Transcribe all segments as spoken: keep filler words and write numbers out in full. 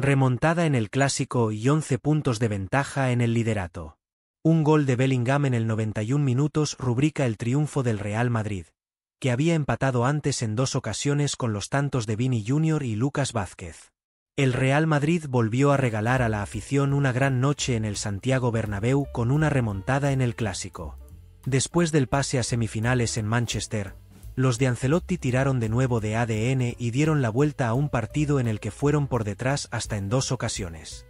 Remontada en el Clásico y once puntos de ventaja en el liderato. Un gol de Bellingham en el noventa y uno minutos rubrica el triunfo del Real Madrid, que había empatado antes en dos ocasiones con los tantos de Vini junior y Lucas Vázquez. El Real Madrid volvió a regalar a la afición una gran noche en el Santiago Bernabéu con una remontada en el Clásico. Después del pase a semifinales en Manchester, los de Ancelotti tiraron de nuevo de A D N y dieron la vuelta a un partido en el que fueron por detrás hasta en dos ocasiones.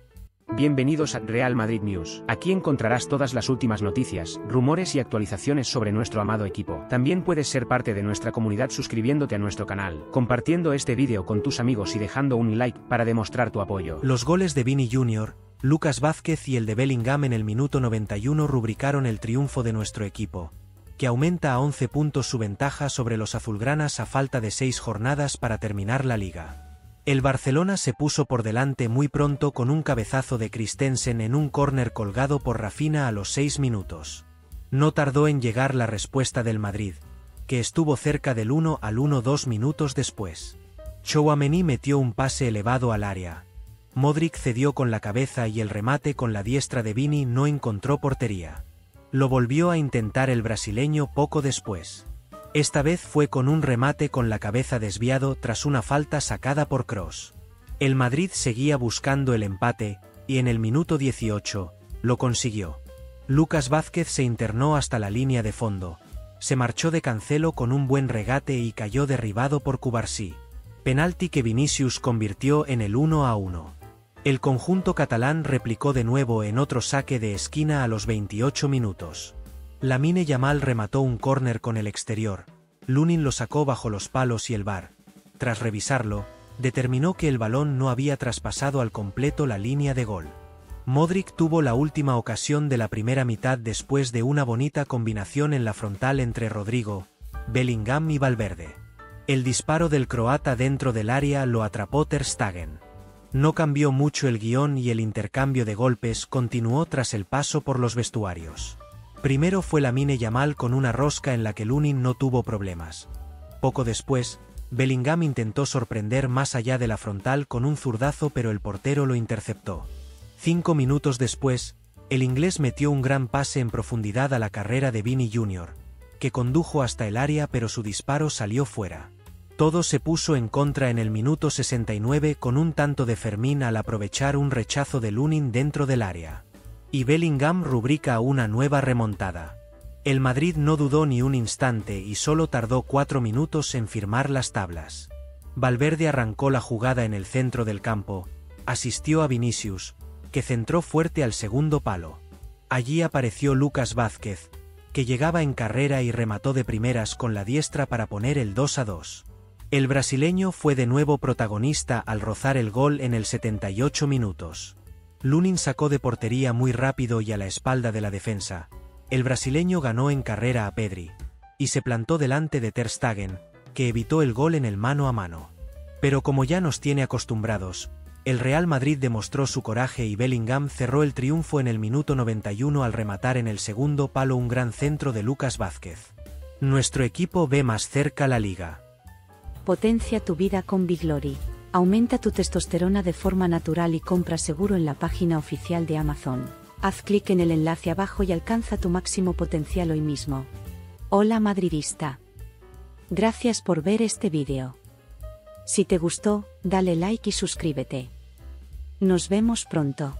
Bienvenidos a Real Madrid News. Aquí encontrarás todas las últimas noticias, rumores y actualizaciones sobre nuestro amado equipo. También puedes ser parte de nuestra comunidad suscribiéndote a nuestro canal, compartiendo este vídeo con tus amigos y dejando un like para demostrar tu apoyo. Los goles de Vini junior, Lucas Vázquez y el de Bellingham en el minuto noventa y uno rubricaron el triunfo de nuestro equipo, que aumenta a once puntos su ventaja sobre los azulgranas a falta de seis jornadas para terminar la liga. El Barcelona se puso por delante muy pronto con un cabezazo de Christensen en un córner colgado por Rapinha a los seis minutos. No tardó en llegar la respuesta del Madrid, que estuvo cerca del uno al uno dos minutos después. Tchouameni metió un pase elevado al área. Modrić cedió con la cabeza y el remate con la diestra de Vini no encontró portería. Lo volvió a intentar el brasileño poco después. Esta vez fue con un remate con la cabeza desviado tras una falta sacada por Kroos. El Madrid seguía buscando el empate, y en el minuto dieciocho, lo consiguió. Lucas Vázquez se internó hasta la línea de fondo, se marchó de Cancelo con un buen regate y cayó derribado por Cubarsí. Penalti que Vinicius convirtió en el uno a uno. El conjunto catalán replicó de nuevo en otro saque de esquina a los veintiocho minutos. Lamine Yamal remató un córner con el exterior, Lunin lo sacó bajo los palos y el V A R, tras revisarlo, determinó que el balón no había traspasado al completo la línea de gol. Modrić tuvo la última ocasión de la primera mitad después de una bonita combinación en la frontal entre Rodrygo, Bellingham y Valverde. El disparo del croata dentro del área lo atrapó Ter Stegen. No cambió mucho el guión y el intercambio de golpes continuó tras el paso por los vestuarios. Primero fue Lamine Yamal con una rosca en la que Lunin no tuvo problemas. Poco después, Bellingham intentó sorprender más allá de la frontal con un zurdazo pero el portero lo interceptó. Cinco minutos después, el inglés metió un gran pase en profundidad a la carrera de Vini junior, que condujo hasta el área pero su disparo salió fuera. Todo se puso en contra en el minuto sesenta y nueve con un tanto de Fermín al aprovechar un rechazo de Lunin dentro del área. Y Bellingham rubrica una nueva remontada. El Madrid no dudó ni un instante y solo tardó cuatro minutos en firmar las tablas. Valverde arrancó la jugada en el centro del campo, asistió a Vinicius, que centró fuerte al segundo palo. Allí apareció Lucas Vázquez, que llegaba en carrera y remató de primeras con la diestra para poner el dos a dos. El brasileño fue de nuevo protagonista al rozar el gol en el setenta y ocho minutos. Lunin sacó de portería muy rápido y a la espalda de la defensa. El brasileño ganó en carrera a Pedri, y se plantó delante de Ter Stegen, que evitó el gol en el mano a mano. Pero como ya nos tiene acostumbrados, el Real Madrid demostró su coraje y Bellingham cerró el triunfo en el minuto noventa y uno al rematar en el segundo palo un gran centro de Lucas Vázquez. Nuestro equipo ve más cerca la liga. Potencia tu vida con Viglory. Aumenta tu testosterona de forma natural y compra seguro en la página oficial de Amazon. Haz clic en el enlace abajo y alcanza tu máximo potencial hoy mismo. Hola madridista. Gracias por ver este vídeo. Si te gustó, dale like y suscríbete. Nos vemos pronto.